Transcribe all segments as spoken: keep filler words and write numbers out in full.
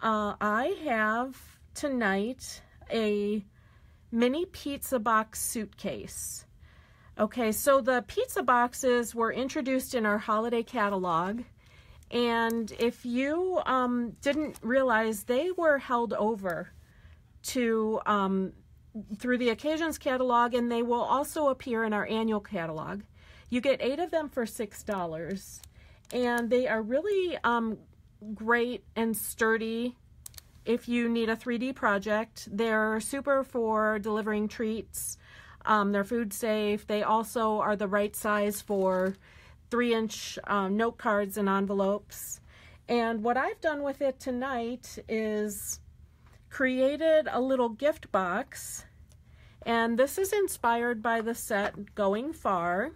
Uh, I have tonight a mini pizza box suitcase. Okay, so the pizza boxes were introduced in our holiday catalog, and if you um, didn't realize, they were held over to um, through the occasions catalog, and they will also appear in our annual catalog. You get eight of them for six dollars, and they are really um, great and sturdy. If you need a three D project, they're super for delivering treats. Um, they're food safe. They also are the right size for three inch um, note cards and envelopes. And what I've done with it tonight is created a little gift box. And this is inspired by the set Going Far,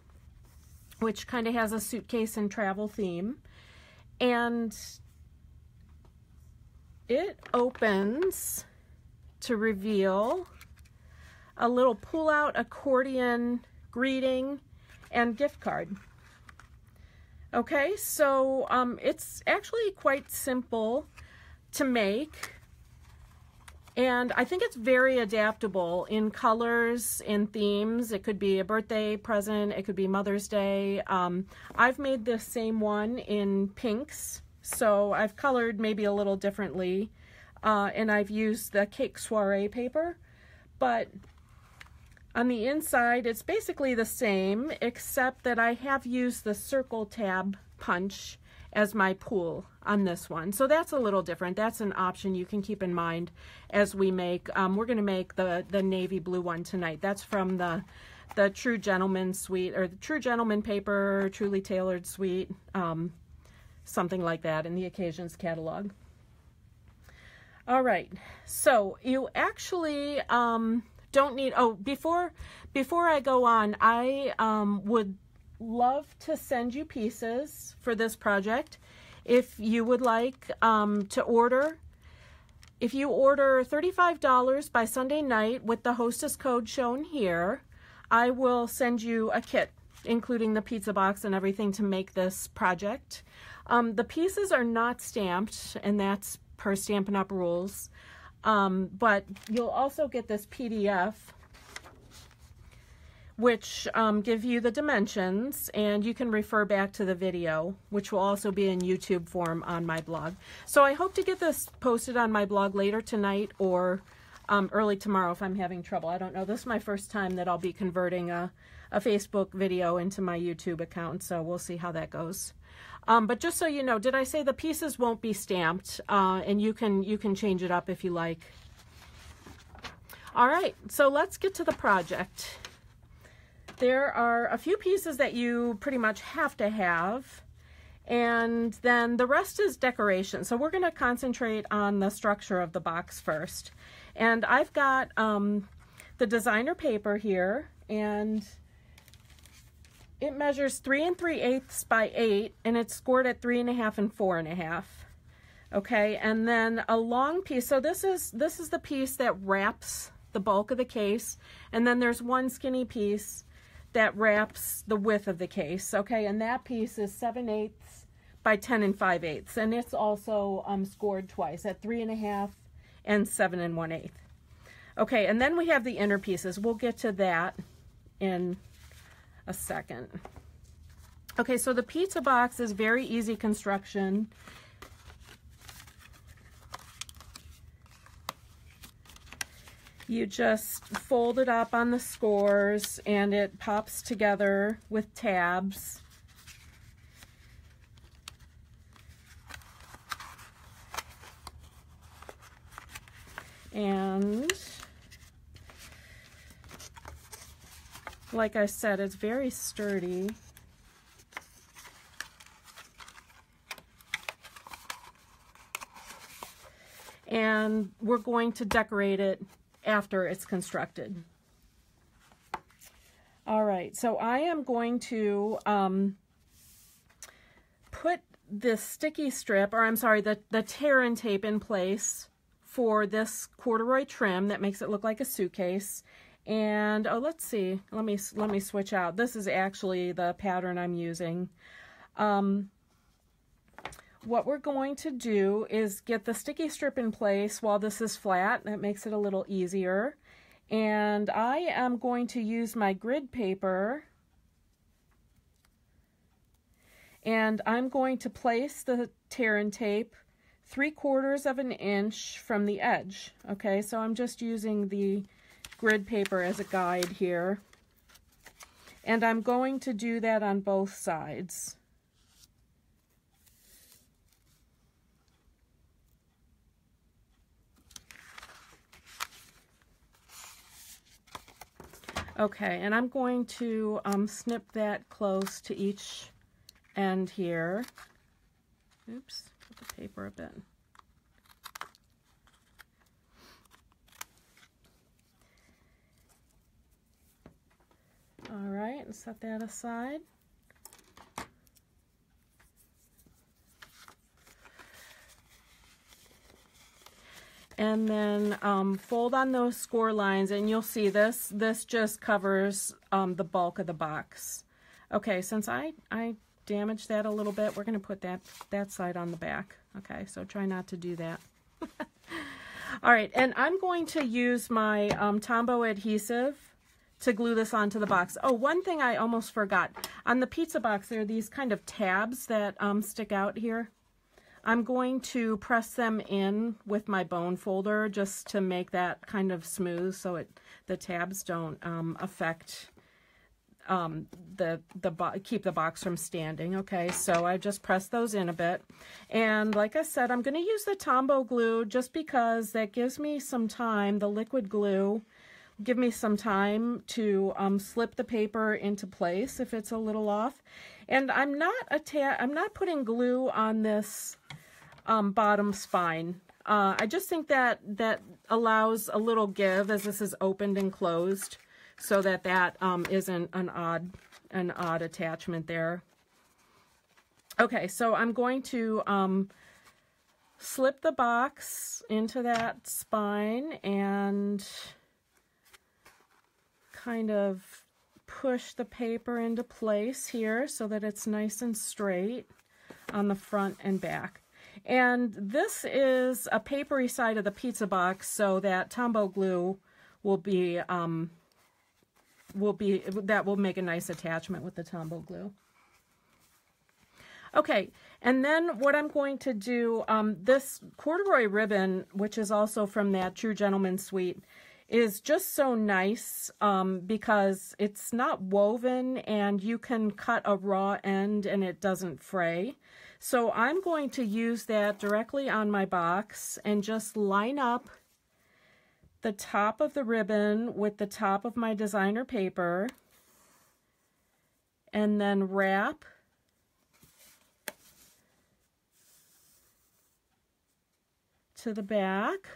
which kind of has a suitcase and travel theme. And it opens to reveal a little pull-out accordion greeting and gift card. Okay, so um, it's actually quite simple to make, and I think it's very adaptable in colors, in themes. It could be a birthday present, it could be Mother's Day. Um, I've made this same one in pinks, so I've colored maybe a little differently, uh, and I've used the cake soiree paper, but on the inside, it's basically the same, except that I have used the circle tab punch as my pool on this one. So that's a little different. That's an option you can keep in mind as we make. Um, we're going to make the, the navy blue one tonight. That's from the, the True Gentleman suite, or the True Gentleman paper, Truly Tailored suite, um, something like that in the occasions catalog. All right, so you actually... Um, Don't need, oh, before before I go on, I um, would love to send you pieces for this project. If you would like um, to order, if you order thirty-five dollars by Sunday night with the hostess code shown here, I will send you a kit, including the pizza box and everything to make this project. Um, the pieces are not stamped, and that's per Stampin' Up! Rules. Um, but you'll also get this P D F, which um, give you the dimensions, and you can refer back to the video, which will also be in YouTube form on my blog. So I hope to get this posted on my blog later tonight or um, early tomorrow if I'm having trouble. I don't know. This is my first time that I'll be converting a, a Facebook video into my YouTube account, so we'll see how that goes. Um, but just so you know, did I say the pieces won't be stamped, uh, and you can you can change it up if you like. All right, so let's get to the project. There are a few pieces that you pretty much have to have, and then the rest is decoration. So we're going to concentrate on the structure of the box first. And I've got um, the designer paper here, and it measures three and three eighths by eight, and it's scored at three and a half and four and a half. Okay, and then a long piece. So this is this is the piece that wraps the bulk of the case, and then there's one skinny piece that wraps the width of the case. Okay, and that piece is seven eighths by ten and five eighths, and it's also um, scored twice at three and a half and seven and one eighth. Okay, and then we have the inner pieces. We'll get to that in a second. Okay, so the pizza box is very easy construction. You just fold it up on the scores and it pops together with tabs. And like I said, it's very sturdy. And we're going to decorate it after it's constructed. All right, so I am going to um, put this sticky strip, or I'm sorry, the, the tear and tape in place for this corduroy trim that makes it look like a suitcase. And oh, let's see, let me let me switch out. This is actually the pattern I'm using. Um, what we're going to do is get the sticky strip in place while this is flat. That makes it a little easier. And I am going to use my grid paper, and I'm going to place the tear and tape three quarters of an inch from the edge. Okay, so I'm just using the grid paper as a guide here, and I'm going to do that on both sides. Okay, and I'm going to um, snip that close to each end here. Oops, put the paper a bit. All right, and set that aside. And then um, fold on those score lines, and you'll see this. This just covers um, the bulk of the box. Okay, since I, I damaged that a little bit, we're going to put that, that side on the back. Okay, so try not to do that. All right, and I'm going to use my um, Tombow adhesive to glue this onto the box. Oh, one thing I almost forgot. On the pizza box, there are these kind of tabs that um, stick out here. I'm going to press them in with my bone folder just to make that kind of smooth so it the tabs don't um, affect um, the, the keep the box from standing. Okay, so I just pressed those in a bit. And like I said, I'm going to use the Tombow glue just because that gives me some time, the liquid glue, give me some time to um, slip the paper into place if it's a little off. And I'm not atta- I'm not putting glue on this um, bottom spine. Uh, I just think that that allows a little give as this is opened and closed, so that that um, isn't an odd an odd attachment there. Okay, so I'm going to um, slip the box into that spine and kind of push the paper into place here so that it's nice and straight on the front and back. And this is a papery side of the pizza box, so that Tombow glue will be um, will be that will make a nice attachment with the Tombow glue. Okay, and then what I'm going to do, um, this corduroy ribbon, which is also from that True Gentleman suite, is just so nice um, because it's not woven and you can cut a raw end and it doesn't fray. So I'm going to use that directly on my box and just line up the top of the ribbon with the top of my designer paper and then wrap to the back.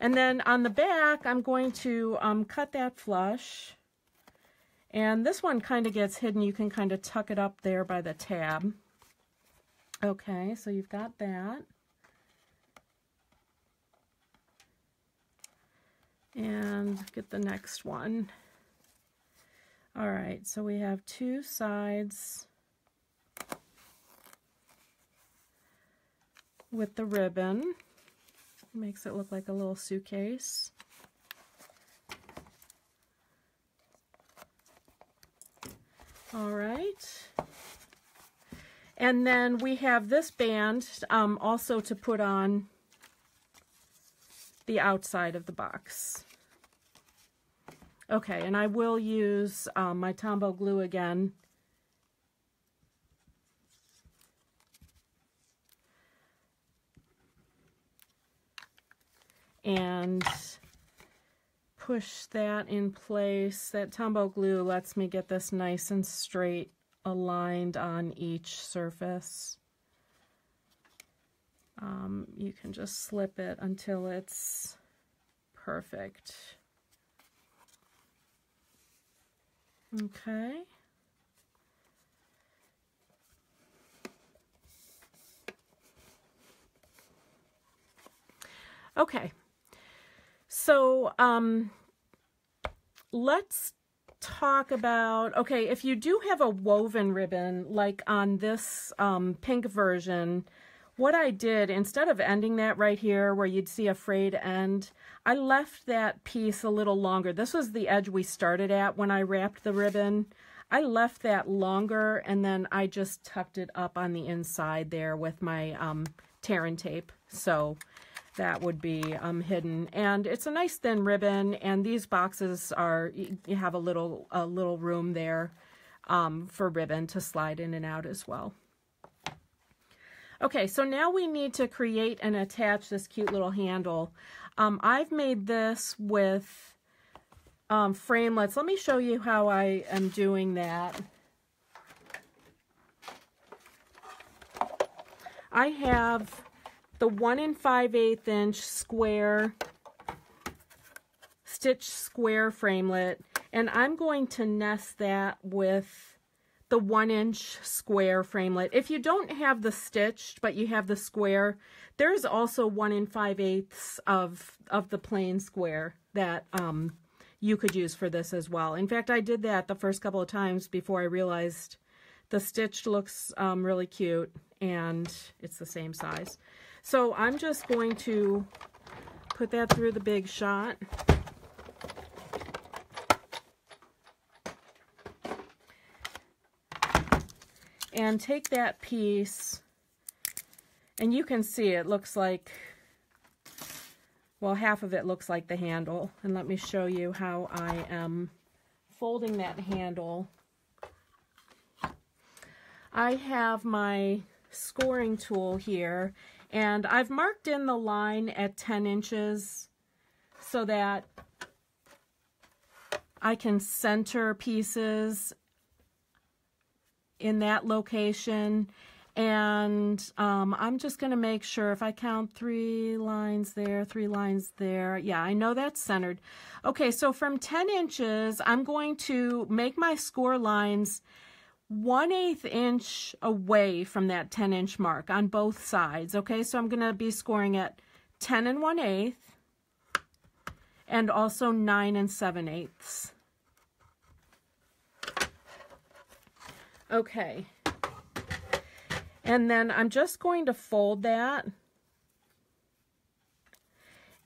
And then on the back, I'm going to um, cut that flush. And this one kind of gets hidden. You can kind of tuck it up there by the tab. Okay, so you've got that. And get the next one. All right, so we have two sides with the ribbon. Makes it look like a little suitcase. All right. And then we have this band um, also to put on the outside of the box. Okay, and I will use um, my Tombow glue again. And push that in place. That Tombow glue lets me get this nice and straight aligned on each surface. Um, you can just slip it until it's perfect. Okay. Okay. So um, let's talk about, okay, if you do have a woven ribbon, like on this um, pink version, What I did, instead of ending that right here where you'd see a frayed end, I left that piece a little longer. This was the edge we started at when I wrapped the ribbon. I left that longer, and then I just tucked it up on the inside there with my um, Tearin' tape. So that would be um, hidden. And it's a nice thin ribbon, and these boxes are, you have a little, a little room there um, for ribbon to slide in and out as well. Okay, so now we need to create and attach this cute little handle. Um, I've made this with um, framelets. Let me show you how I am doing that. I have the one and five eighths inch square, stitch square framelet, and I'm going to nest that with the one inch square framelet. If you don't have the stitched, but you have the square, there's also one and five eighths of, of the plain square that um, you could use for this as well. In fact, I did that the first couple of times before I realized the stitched looks um, really cute and it's the same size. So I'm just going to put that through the Big Shot. And take that piece, and you can see it looks like, well, half of it looks like the handle. And let me show you how I am folding that handle. I have my scoring tool here, and I've marked in the line at ten inches so that I can center pieces in that location. And um, I'm just gonna make sure, if I count three lines there, three lines there, yeah, I know that's centered. Okay, so from ten inches, I'm going to make my score lines one eighth inch away from that ten inch mark on both sides. Okay, so I'm gonna be scoring at ten and one eighth and also nine and seven eighths. Okay, and then I'm just going to fold that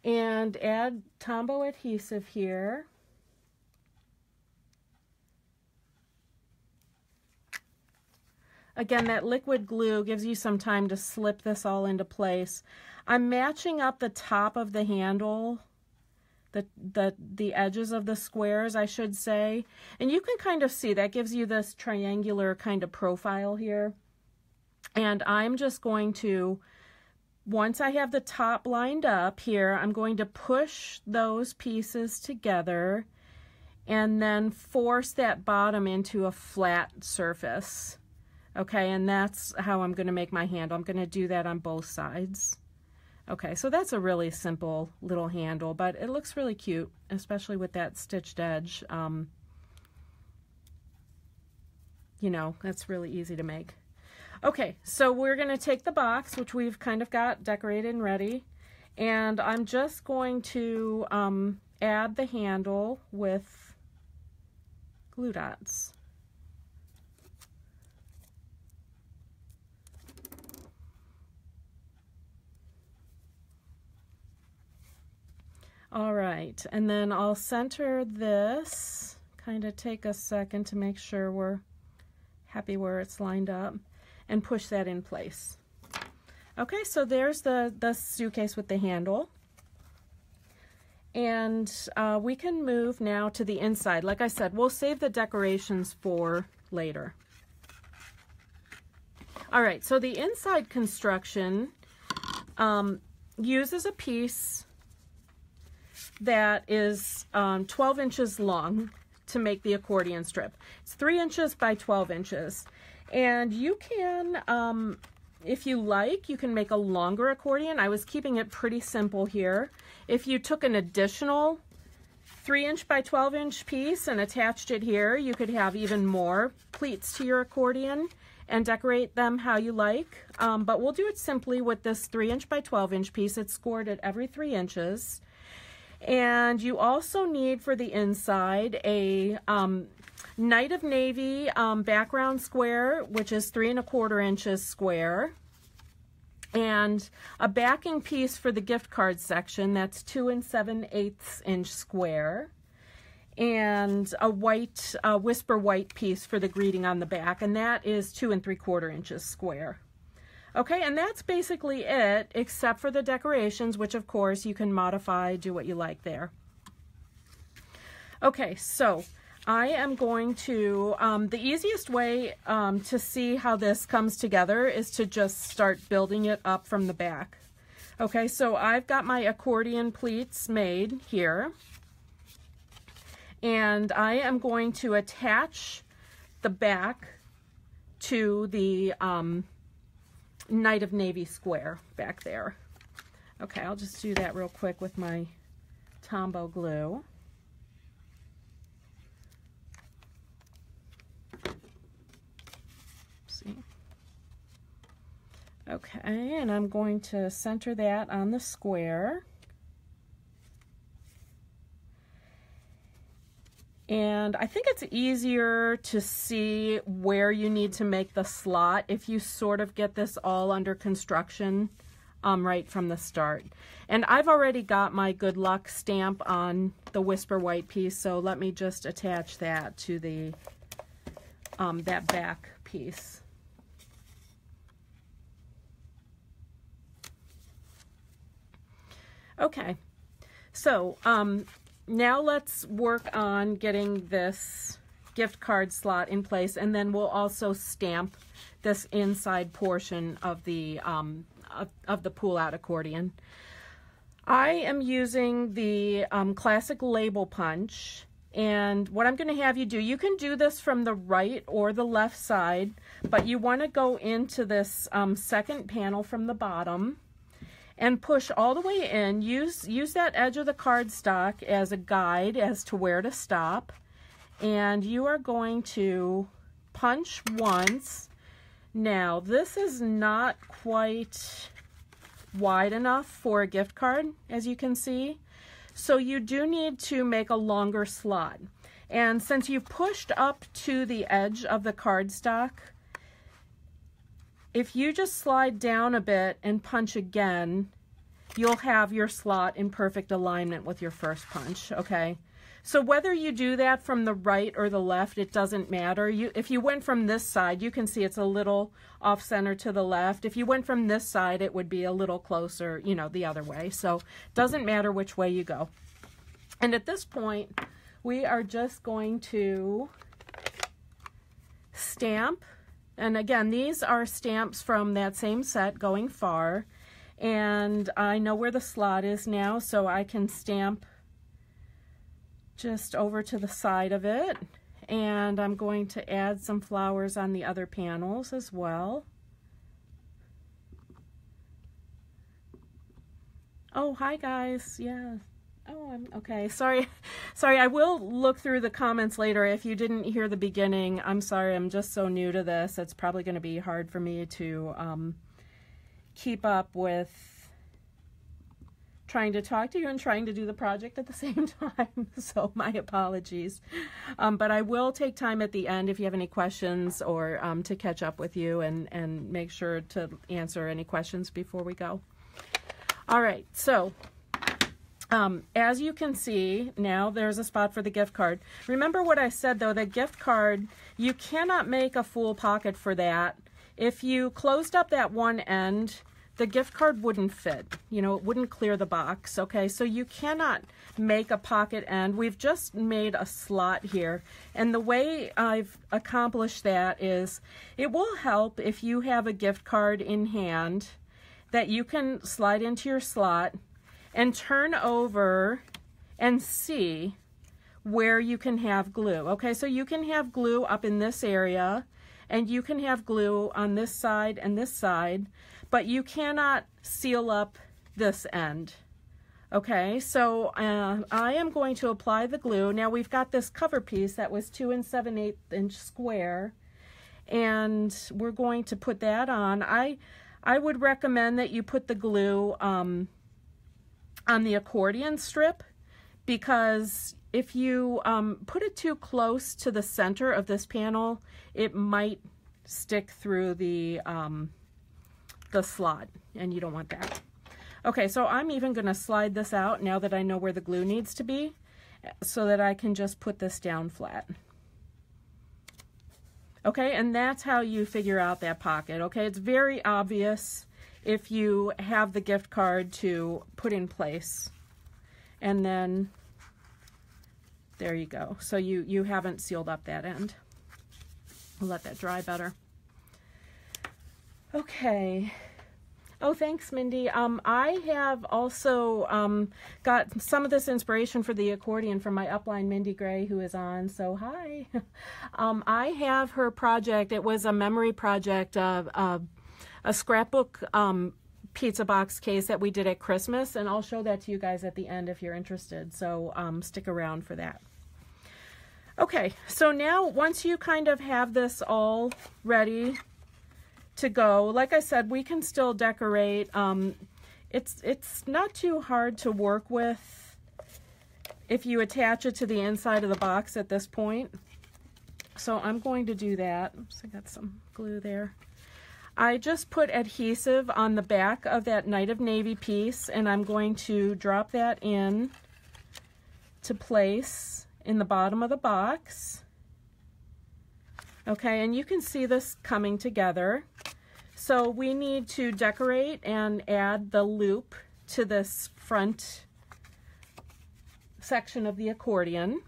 and add Tombow adhesive here. Again, that liquid glue gives you some time to slip this all into place. I'm matching up the top of the handle, The, the, the edges of the squares, I should say. And you can kind of see that gives you this triangular kind of profile here. And I'm just going to, once I have the top lined up here, I'm going to push those pieces together and then force that bottom into a flat surface. Okay, and that's how I'm going to make my handle. I'm going to do that on both sides. Okay, so that's a really simple little handle, but it looks really cute, especially with that stitched edge. Um, you know, that's really easy to make. Okay, so we're going to take the box, which we've kind of got decorated and ready, and I'm just going to um, add the handle with glue dots. All right, and then I'll center this, kind of take a second to make sure we're happy where it's lined up, and push that in place. Okay, so there's the, the suitcase with the handle. And uh, we can move now to the inside. Like I said, we'll save the decorations for later. All right, so the inside construction um, uses a piece that is um, twelve inches long to make the accordion strip. It's three inches by twelve inches. And you can, um, if you like, you can make a longer accordion. I was keeping it pretty simple here. If you took an additional three inch by twelve inch piece and attached it here, you could have even more pleats to your accordion and decorate them how you like. Um, but we'll do it simply with this three inch by twelve inch piece. It's scored at every three inches. And you also need for the inside a um, Knight of Navy um, background square, which is three and a quarter inches square. and a backing piece for the gift card section that's two and seven eighths inch square, and a white uh, whisper white piece for the greeting on the back, and that is two and three quarter inches square. Okay, and that's basically it, except for the decorations, which of course you can modify, do what you like there. Okay, so I am going to, um, the easiest way um, to see how this comes together is to just start building it up from the back. Okay, so I've got my accordion pleats made here, and I am going to attach the back to the um, Knight of Navy square back there. Okay, I'll just do that real quick with my Tombow glue. See? Okay, and I'm going to center that on the square. And I think it's easier to see where you need to make the slot if you sort of get this all under construction um, right from the start. And I've already got my good luck stamp on the whisper white piece, so let me just attach that to the um, that back piece. Okay, so um, now let's work on getting this gift card slot in place, and then we'll also stamp this inside portion of the um, of, of the pull out accordion. I am using the um, classic label punch, and what I'm going to have you do, you can do this from the right or the left side, but you want to go into this um, second panel from the bottom and push all the way in. Use, use that edge of the cardstock as a guide as to where to stop. And you are going to punch once. Now, this is not quite wide enough for a gift card, as you can see. So you do need to make a longer slot. And since you pushed up to the edge of the cardstock, if you just slide down a bit and punch again, you'll have your slot in perfect alignment with your first punch, okay? So whether you do that from the right or the left, it doesn't matter. You, if you went from this side, you can see it's a little off-center to the left. If you went from this side, it would be a little closer, you know, the other way. So it doesn't matter which way you go. And at this point, we are just going to stamp. And again, these are stamps from that same set, Going Far, and I know where the slot is now, so I can stamp just over to the side of it, and I'm going to add some flowers on the other panels as well. Oh, hi guys, yeah. Oh, I'm okay. Sorry. Sorry, I will look through the comments later. If you didn't hear the beginning, I'm sorry. I'm just so new to this. It's probably going to be hard for me to um, keep up with trying to talk to you and trying to do the project at the same time. So my apologies. Um, but I will take time at the end if you have any questions or um, to catch up with you and, and make sure to answer any questions before we go. All right. So... Um, as you can see, now there's a spot for the gift card. Remember what I said, though, the gift card, you cannot make a full pocket for that. If you closed up that one end, the gift card wouldn't fit. You know, it wouldn't clear the box, okay? So you cannot make a pocket end. We've just made a slot here. And the way I've accomplished that is it will help if you have a gift card in hand that you can slide into your slot and turn over and see where you can have glue. Okay, so you can have glue up in this area, and you can have glue on this side and this side, but you cannot seal up this end. Okay, so uh, I am going to apply the glue. Now we've got this cover piece that was two and seven eighth inch square, and we're going to put that on. I, I would recommend that you put the glue um, on the accordion strip, because if you um, put it too close to the center of this panel, it might stick through the um, the slot. and you don't want that. Okay, so I'm even going to slide this out now that I know where the glue needs to be so that I can just put this down flat. Okay, and that's how you figure out that pocket. Okay, it's very obvious if you have the gift card to put in place. And then there you go. So you, you haven't sealed up that end. I'll let that dry better. Okay. Oh, thanks, Mindy. Um, I have also um, got some of this inspiration for the accordion from my upline, Mindy Gray, who is on. So, hi. um, I have her project. It was a memory project, uh, uh, a scrapbook um, pizza box case that we did at Christmas. And I'll show that to you guys at the end if you're interested. So, um, stick around for that. Okay, so now once you kind of have this all ready to go, like I said, we can still decorate. Um, it's, it's not too hard to work with if you attach it to the inside of the box at this point. So I'm going to do that. Oops, I got some glue there. I just put adhesive on the back of that Knight of Navy piece, and I'm going to drop that in to place in the bottom of the box. Okay, and you can see this coming together. So we need to decorate and add the loop to this front section of the accordion.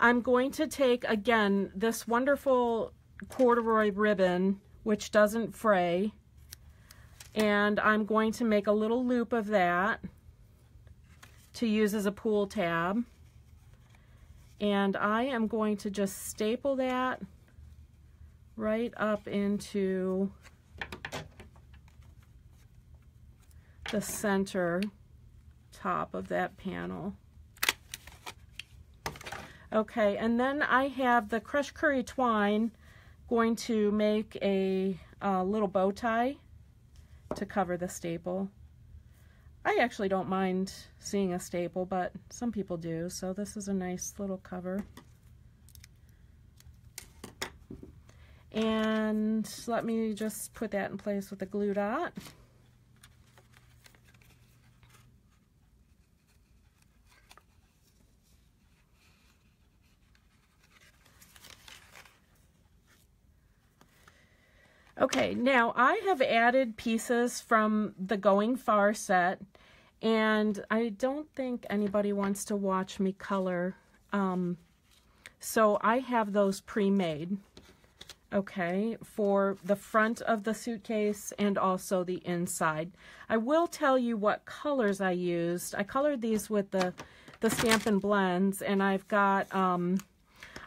I'm going to take, again, this wonderful corduroy ribbon, which doesn't fray, and I'm going to make a little loop of that to use as a pull tab. And I am going to just staple that right up into the center top of that panel. Okay, and then I have the Crushed Curry twine, going to make a, a little bow tie to cover the staple. I actually don't mind seeing a staple, but some people do, so this is a nice little cover. And let me just put that in place with a glue dot. Okay, now I have added pieces from the Going Far set, and I don't think anybody wants to watch me color, um, so I have those pre-made, okay, for the front of the suitcase and also the inside. I will tell you what colors I used. I colored these with the, the Stampin' Blends, and I've got... Um,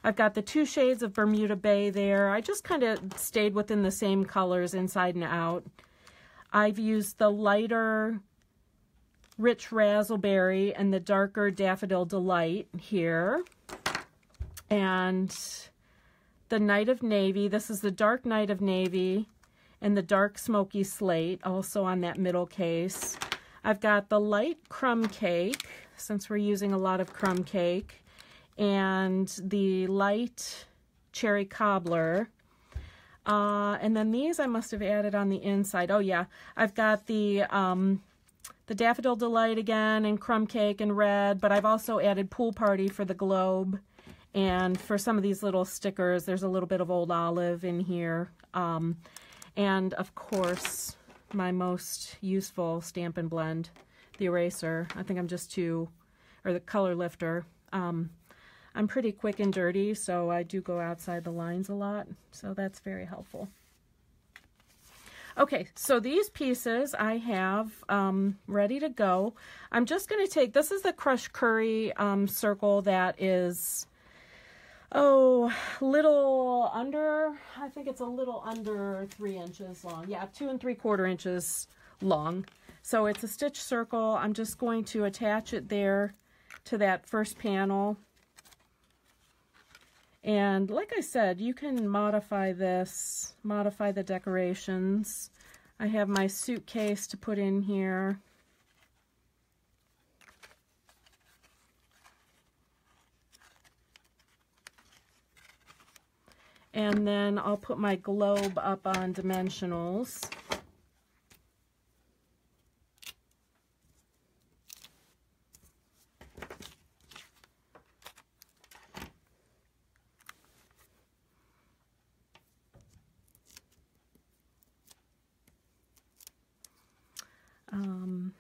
I've got the two shades of Bermuda Bay there. I just kind of stayed within the same colors inside and out. I've used the lighter Rich Razzleberry and the darker Daffodil Delight here. And the Knight of Navy. This is the dark Knight of Navy and the dark Smoky Slate, also on that middle case. I've got the light Crumb Cake, since we're using a lot of Crumb Cake, and the light Cherry Cobbler. Uh, and then these I must have added on the inside. Oh yeah, I've got the um, the Daffodil Delight again and Crumb Cake in red, but I've also added Pool Party for the globe. And for some of these little stickers, there's a little bit of Old Olive in here. Um, and of course, my most useful Stampin' Blend, the eraser. I think I'm just too, or the color lifter. Um, I'm pretty quick and dirty, so I do go outside the lines a lot, so that's very helpful. Okay, so these pieces I have um, ready to go. I'm just going to take, this is the Crushed Curry um, circle that is, oh, little under, I think it's a little under three inches long. Yeah, two and three quarter inches long. So it's a stitch circle. I'm just going to attach it there to that first panel. And like I said, you can modify this, modify the decorations. I have my suitcase to put in here. And then I'll put my globe up on dimensionals. um,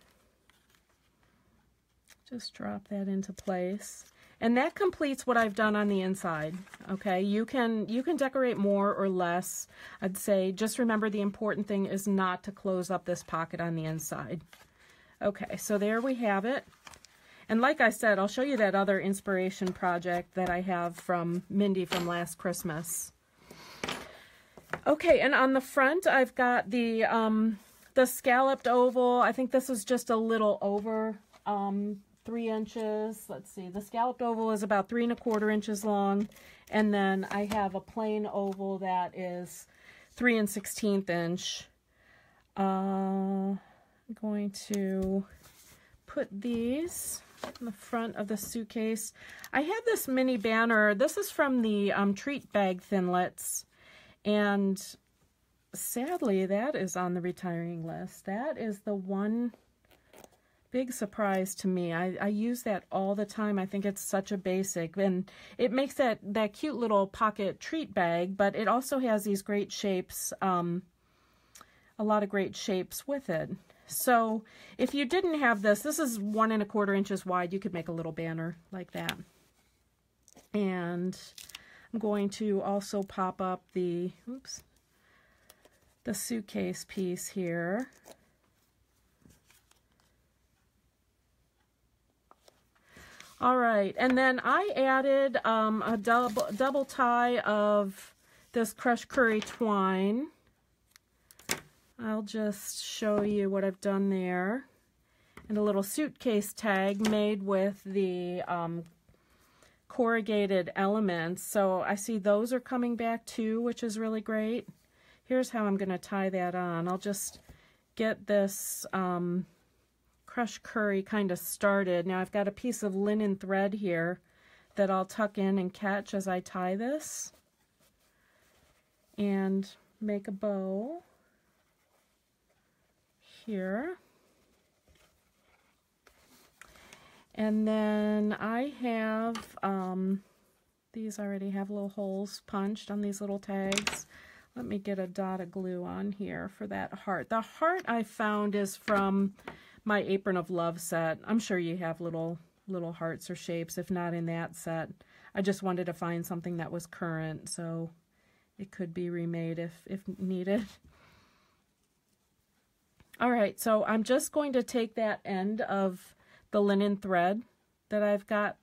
just drop that into place. And that completes what I've done on the inside, okay? You can, you can decorate more or less. I'd say just remember the important thing is not to close up this pocket on the inside. Okay, so there we have it. And like I said, I'll show you that other inspiration project that I have from Mindy from last Christmas. Okay, and on the front, I've got the, um, the scalloped oval. I think this is just a little over... Um, three inches. Let's see, the scalloped oval is about three and a quarter inches long, and then I have a plain oval that is three and sixteenth inch. Uh, I'm going to put these in the front of the suitcase. I have this mini banner. This is from the um, treat bag thinlets, and sadly that is on the retiring list. That is the one big surprise to me. I, I use that all the time. I think it's such a basic, and it makes that, that cute little pocket treat bag, but it also has these great shapes, um, a lot of great shapes with it. So if you didn't have this, this is one and a quarter inches wide. You could make a little banner like that. And I'm going to also pop up the, oops, the suitcase piece here. All right, and then I added um, a double, double tie of this Crushed Curry twine. I'll just show you what I've done there. And a little suitcase tag made with the um, corrugated elements. So I see those are coming back too, which is really great. Here's how I'm gonna tie that on. I'll just get this um, Crushed Curry kind of started. Now I've got a piece of linen thread here that I'll tuck in and catch as I tie this and make a bow here. And then I have, um, these already have little holes punched on these little tags. Let me get a dot of glue on here for that heart. The heart I found is from my Apron of Love set. I'm sure you have little little hearts or shapes, if not in that set. I just wanted to find something that was current, so it could be remade if, if needed. All right, so I'm just going to take that end of the linen thread that I've got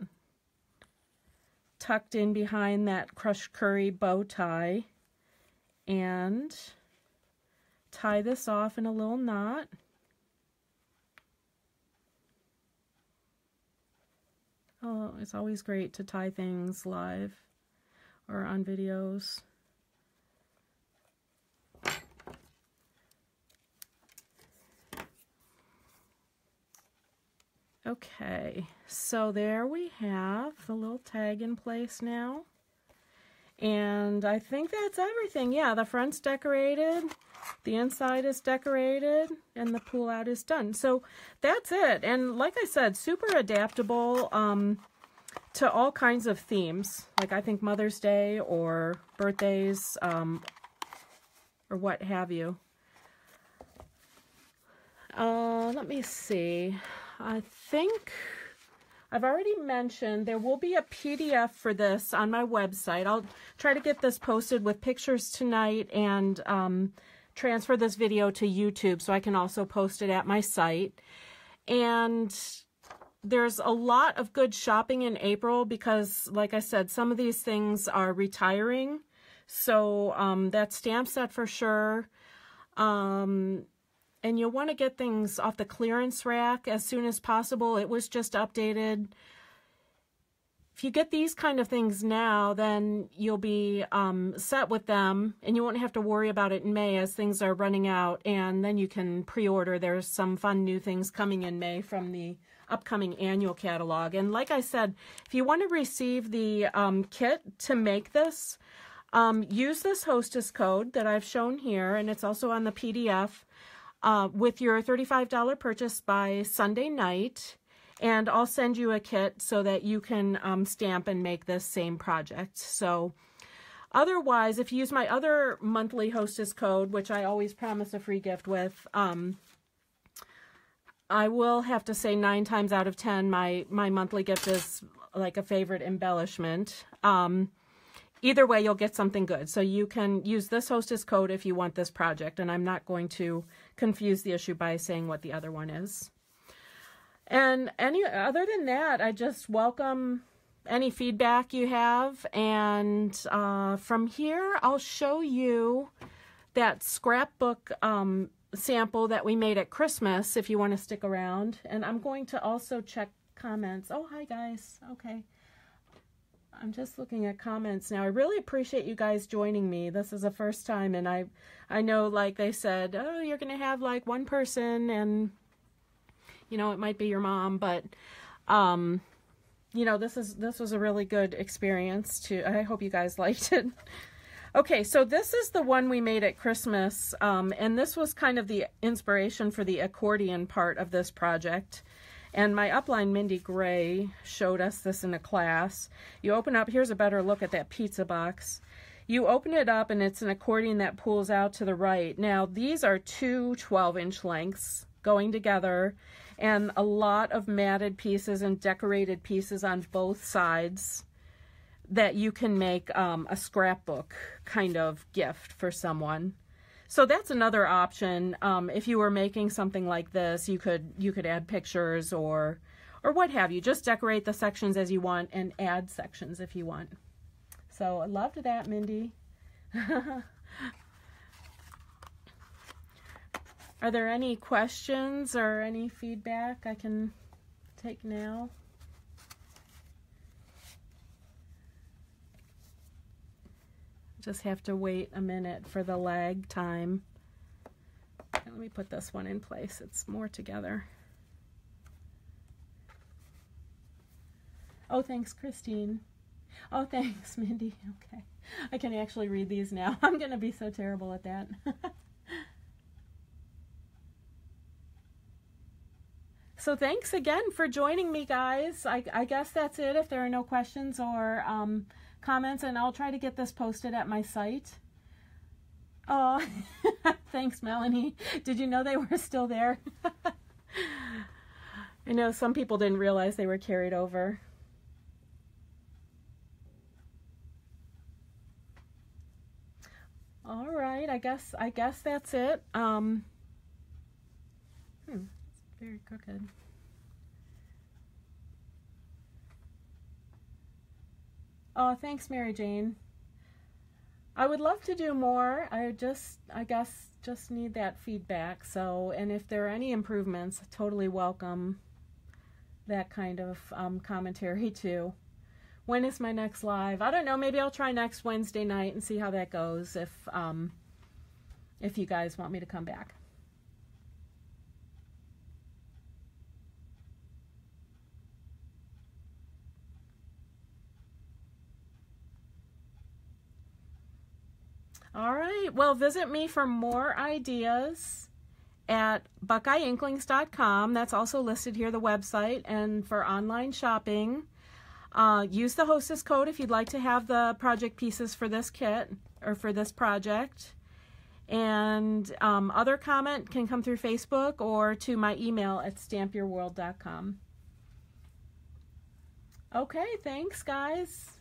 tucked in behind that Crushed Curry bow tie and tie this off in a little knot. Oh, it's always great to tie things live or on videos. Okay, so there we have the little tag in place now. And I think that's everything. Yeah, the front's decorated, the inside is decorated, and the pull out is done. So that's it. And like I said, super adaptable um, to all kinds of themes. Like I think Mother's Day or birthdays um, or what have you. Uh, let me see. I think I've already mentioned there will be a P D F for this on my website. I'll try to get this posted with pictures tonight and um, transfer this video to YouTube so I can also post it at my site. And there's a lot of good shopping in April because, like I said, some of these things are retiring. So um, that stamp set for sure. Um, And you'll want to get things off the clearance rack as soon as possible. It was just updated. If you get these kind of things now, then you'll be um, set with them, and you won't have to worry about it in May as things are running out, and then you can pre-order. There's some fun new things coming in May from the upcoming annual catalog. And like I said, if you want to receive the um, kit to make this, um, use this hostess code that I've shown here, and it's also on the P D F. Uh, with your thirty-five dollar purchase by Sunday night, and I'll send you a kit so that you can um, stamp and make this same project. So otherwise, if you use my other monthly hostess code, which I always promise a free gift with, um, I will have to say nine times out of ten, my, my monthly gift is like a favorite embellishment. Um, either way, you'll get something good. So you can use this hostess code if you want this project, and I'm not going to confuse the issue by saying what the other one is. And any other than that, I just welcome any feedback you have. And uh, from here, I'll show you that scrapbook um, sample that we made at Christmas, if you want to stick around. And I'm going to also check comments. Oh, hi, guys. Okay. I'm just looking at comments now. I really appreciate you guys joining me. This is the first time, and I, I know, like they said, oh, you're going to have, like, one person, and... you know, it might be your mom, but, um, you know, this is, this was a really good experience too. I hope you guys liked it. Okay. So this is the one we made at Christmas. Um, and this was kind of the inspiration for the accordion part of this project. And my upline, Mindy Gray, showed us this in a class. You open up, here's a better look at that pizza box. You open it up and it's an accordion that pulls out to the right. Now these are two twelve inch lengths going together, and a lot of matted pieces and decorated pieces on both sides that you can make um, a scrapbook kind of gift for someone. So that's another option. Um, if you were making something like this, you could you could add pictures or or what have you. Just decorate the sections as you want and add sections if you want. So I loved that, Mindy. Are there any questions or any feedback I can take now? Just have to wait a minute for the lag time. Let me put this one in place. It's more together. Oh, thanks, Christine. Oh, thanks, Mindy. Okay. I can actually read these now. I'm going to be so terrible at that. So thanks again for joining me, guys. I, I guess that's it if there are no questions or um, comments, and I'll try to get this posted at my site. Oh, thanks, Melanie. Did you know they were still there? I know some people didn't realize they were carried over. All right, I guess, I guess that's it. Um, hmm. Very crooked. Oh, thanks, Mary Jane. I would love to do more. I just, I guess, just need that feedback. So, and if there are any improvements, I totally welcome that kind of um, commentary too. When is my next live? I don't know. Maybe I'll try next Wednesday night and see how that goes. If, um, if you guys want me to come back. All right, well, visit me for more ideas at Buckeye Inklings dot com. That's also listed here, the website, and for online shopping. Uh, use the hostess code if you'd like to have the project pieces for this kit or for this project. And um, other comment can come through Facebook or to my email at stamp your world dot com. Okay, thanks, guys.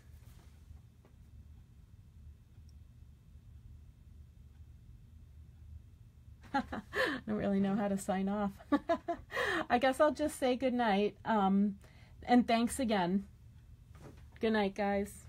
I don't really know how to sign off. I guess I'll just say good night. Um, and thanks again. Good night, guys.